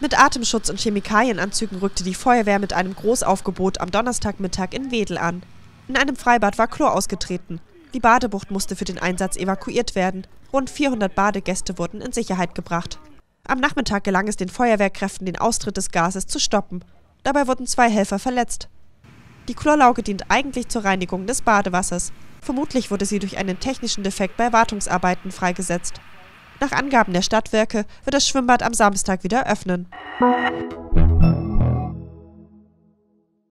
Mit Atemschutz und Chemikalienanzügen rückte die Feuerwehr mit einem Großaufgebot am Donnerstagmittag in Wedel an. In einem Freibad war Chlor ausgetreten. Die Badebucht musste für den Einsatz evakuiert werden. Rund 400 Badegäste wurden in Sicherheit gebracht. Am Nachmittag gelang es den Feuerwehrkräften, den Austritt des Gases zu stoppen. Dabei wurden 2 Helfer verletzt. Die Chlorlauge dient eigentlich zur Reinigung des Badewassers. Vermutlich wurde sie durch einen technischen Defekt bei Wartungsarbeiten freigesetzt. Nach Angaben der Stadtwerke wird das Schwimmbad am Samstag wieder öffnen.